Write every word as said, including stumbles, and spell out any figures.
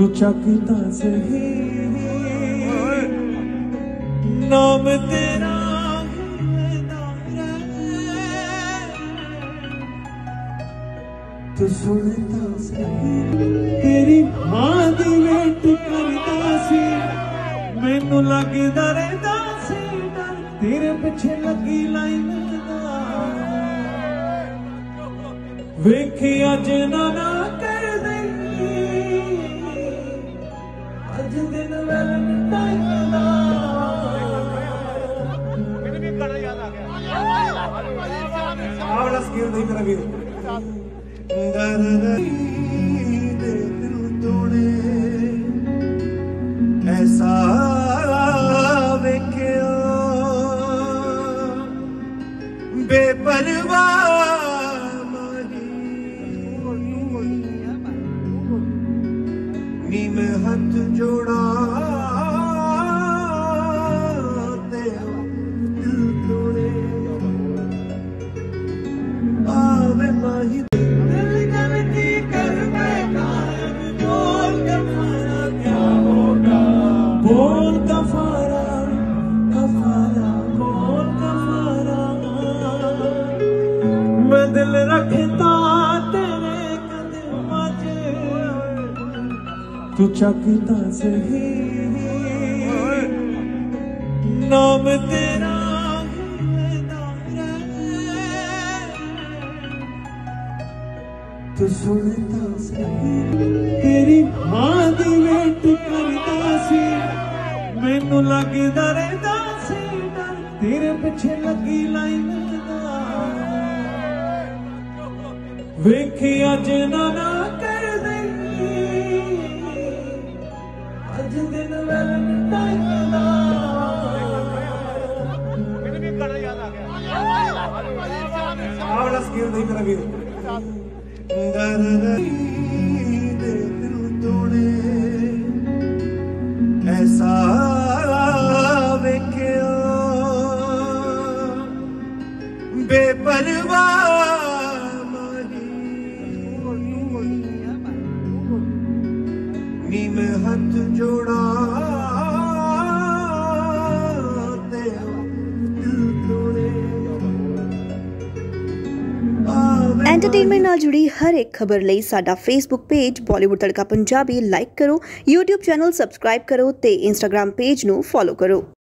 तू चकता सही नाम तेरा तू सुनता सही तेरी मां दी वेट करता सी मैनू लगदा रहंदा सी डर तेरे पीछे लगी लाइन दा वेखी अज ना ना कर दे अज दिन वेल मिटाईदा मैनू भी गाना याद आ गया आ वाला स्किल नहीं मेरा वीर तूने ऐसा वेख्या बेपरवाह नी मैं हाथ जोड़ा आवे माही दिल रखता तेरे कदमों में तू चकता सही नाम तेरा तू सुनता सही तेरी मां दी वेट करता सी मैनू लगदा रहंदा सी डर तेरे पीछे लगी लाइन वेखी अज ना ना कर दे अज दिन वेल मिटाईदा मैनू भी गाना याद आ गया आ वाला स्किल नहीं मेरा वीर दर दे तू तूने ऐसा वेख्या बेपरवाह नी मैं हाथ जोड़ा एंटरटेनमेंट नाल जुड़ी हर एक खबर लई साडा Facebook page Bollywood Tadka Punjabi like करो यूट्यूब चैनल सबसक्राइब करो ते इंस्टाग्राम पेज नू फॉलो करो।